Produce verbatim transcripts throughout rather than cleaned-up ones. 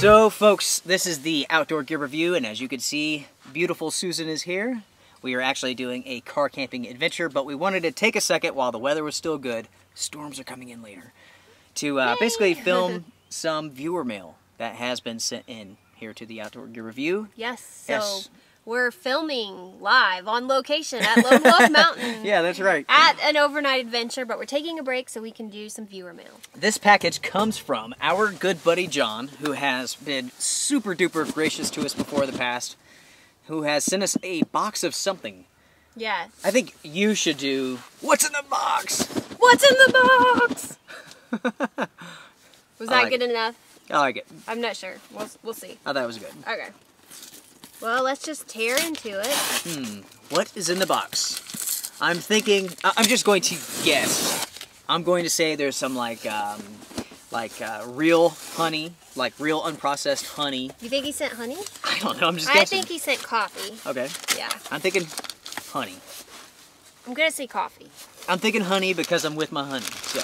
So folks, this is the Outdoor Gear Review, and as you can see, beautiful Susan is here. We are actually doing a car camping adventure, but we wanted to take a second while the weather was still good, storms are coming in later, to uh, basically film some viewer mail that has been sent in here to the Outdoor Gear Review. Yes, so yes. We're filming live on location at Lone Love Mountain. Yeah, that's right. At an overnight adventure, but we're taking a break so we can do some viewer mail. This package comes from our good buddy John, who has been super duper gracious to us before in the past, who has sent us a box of something. Yes. I think you should do, what's in the box? What's in the box? Was that like good it. enough? I like it. I'm not sure. We'll, we'll see. I thought it was good. Okay. Well, let's just tear into it. Hmm. What is in the box? I'm thinking, I'm just going to guess. I'm going to say there's some like, um, like uh, real honey, like real unprocessed honey. You think he sent honey? I don't know. I'm just I guessing. I think he sent coffee. Okay. Yeah. I'm thinking honey. I'm going to say coffee. I'm thinking honey because I'm with my honey, so.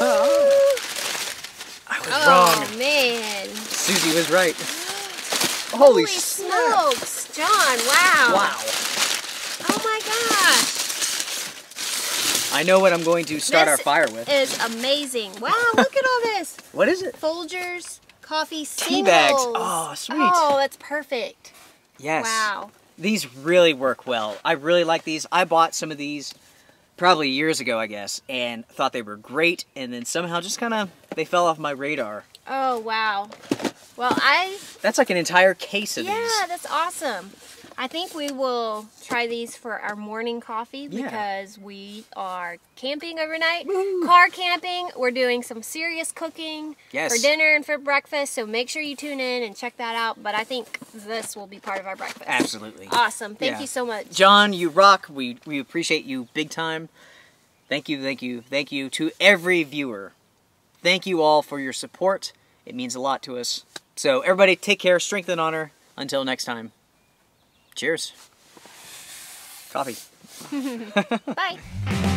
Oh. Ooh. I was oh, wrong. Oh, man. Susie was right. Holy, Holy smokes. Smokes. John, wow. Wow. Oh, my gosh. I know what I'm going to start this our fire with. This is amazing. Wow, look at all this. What is it? Folgers, coffee, tea bags. Oh, sweet. Oh, that's perfect. Yes. Wow. These really work well. I really like these. I bought some of these probably years ago, I guess, and thought they were great, and then somehow just kind of, they fell off my radar. Oh, wow. Well, I... That's like an entire case of yeah, these. Yeah, that's awesome. I think we will try these for our morning coffee because yeah. we are camping overnight. Woo. Car camping. We're doing some serious cooking yes. for dinner and for breakfast, so make sure you tune in and check that out. But I think this will be part of our breakfast. Absolutely. Awesome. Thank yeah. you so much. John, you rock. We, we appreciate you big time. Thank you, thank you, thank you to every viewer. Thank you all for your support. It means a lot to us. So everybody take care, strength and honor. Until next time. Cheers. Coffee. Bye.